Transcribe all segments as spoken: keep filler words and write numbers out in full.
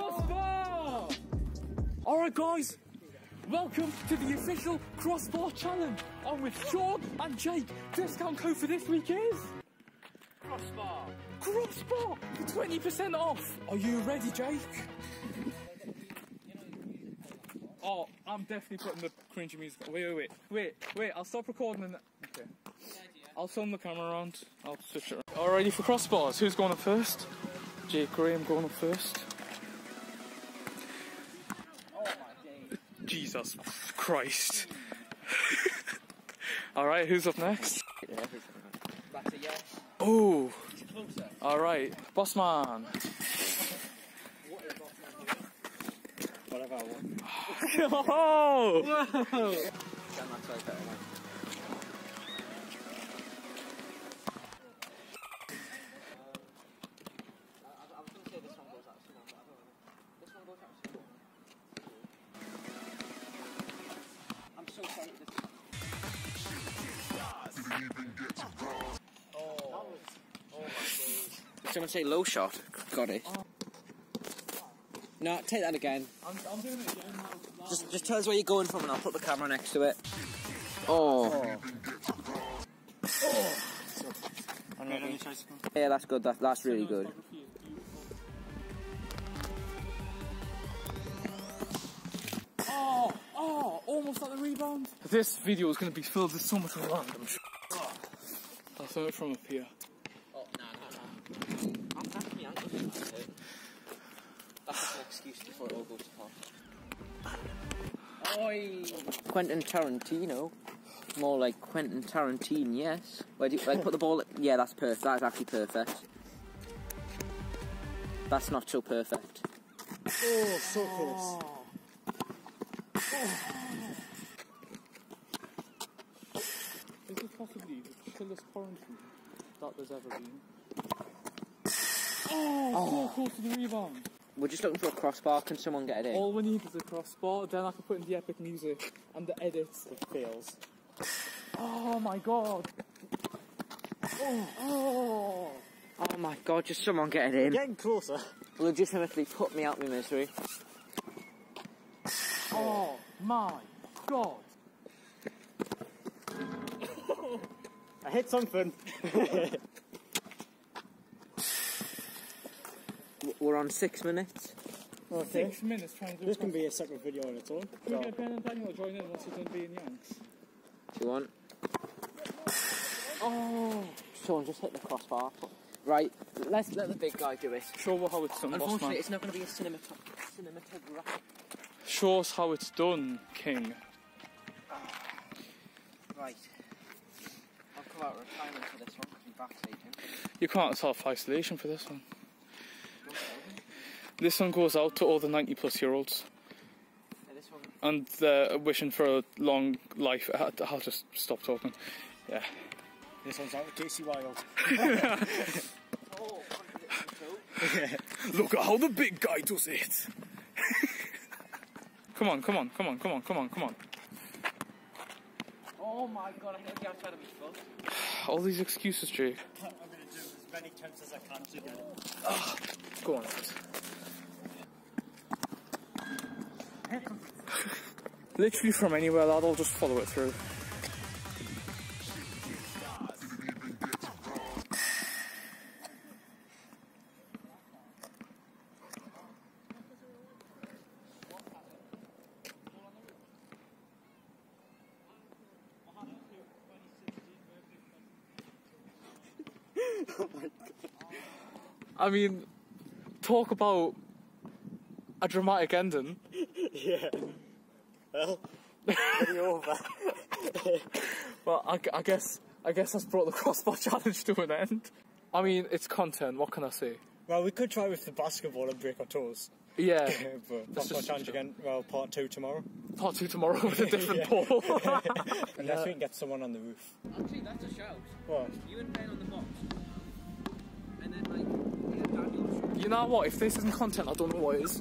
crossbar! Alright guys, welcome to the official crossbar challenge. I'm with Sean and Jake. Discount code for this week is... Crossbar! Crossbar! For twenty percent off! Are you ready, Jake? Oh, I'm definitely putting the cringy music on. Wait, wait, wait, wait, wait, I'll stop recording and... Okay. I'll film the camera around. I'll switch it around. All ready for crossbars. Who's going up first? Jake Graham going up first. Oh my days. Jesus Christ. Alright, who's up next? Yeah. That's a yes. Oh. Alright, boss man. What is boss man doing? Whatever I want. Oh! Whoa! Yeah. I'm so sorry. Oh, oh my goodness. Someone say low shot. Got it. Oh. No, take that again. I'm, I'm doing it again. Just, just tell us where you're going from, and I'll put the camera next to it. Oh. Oh. Oh. Okay, yeah, that's good. That, that's really good. Oh, oh, almost at the rebound. This video is going to be filled with so much random sh**. Oh. I'll throw it from up here. Oh, no, no, no. I'm definitely angry about it. That's an excuse before it all goes to pot. Oi! Quentin Tarantino. More like Quentin Tarantino, yes. Where do you, like, put the ball... Yeah, that's perfect. That is actually perfect. That's not so perfect. Oh, so close. Oh. Oh. Is this possibly the chillest quarantine that there's ever been? Oh, oh. So close to the rebound. We're just looking for a crossbar, can someone get it in? All we need is a crossbar, then I can put in the epic music and the edits. It fails. Oh my god. Oh, oh. Oh my god, just someone get it in. Getting closer. Legitimately put me out of my misery. Oh my god! I hit something! We're on six minutes. Well, six minutes trying to do this can be a separate video on its own. Can we get Ben and Daniel to join in once we're done being Yanks? Do you want? Oh! Sean just hit the crossbar. Right, let's let the big guy do it. Show sure, how it's done. Unfortunately, boss, it's not going to be a cinematog cinematographic. Show us how it's done, King. Ah. Right. I'll come out of retirement for this one because we backstage him. You can't self isolation for this one. This one goes out to all the ninety plus year olds. Yeah, this one. And they're wishing for a long life. I'll just stop talking. Yeah. This one's out to Casey Wilde. Oh, look at how the big guy does it. Come on, come on, come on, come on, come on, come on. Oh my god, I hit the outside of his foot. All these excuses, Jake. I'm going to do as many times as I can to get it. Oh, go on. Literally from anywhere, lad, I'll just follow it through. I mean, talk about a dramatic ending. Yeah. Well, it'll be over. Well, I, I guess I guess that's brought the crossbar challenge to an end. I mean, it's content. What can I say? Well, we could try with the basketball and break our toes. Yeah. But crossbar challenge again. Well, part two tomorrow. Part two tomorrow with a different ball. Unless yeah. we can get someone on the roof. Actually, that's a shout. What? You and Ben on the box. And then like. You know what, if this isn't content, I don't know what is.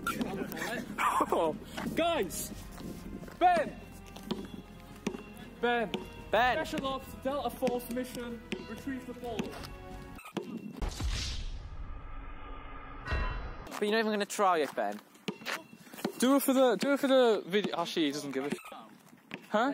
Oh, guys! Ben! Ben! Ben! Special Ops, Delta Force mission, retrieve the ball. But you're not even going to try it, Ben. Do it for the do it for the video. Actually, he doesn't give a. Huh?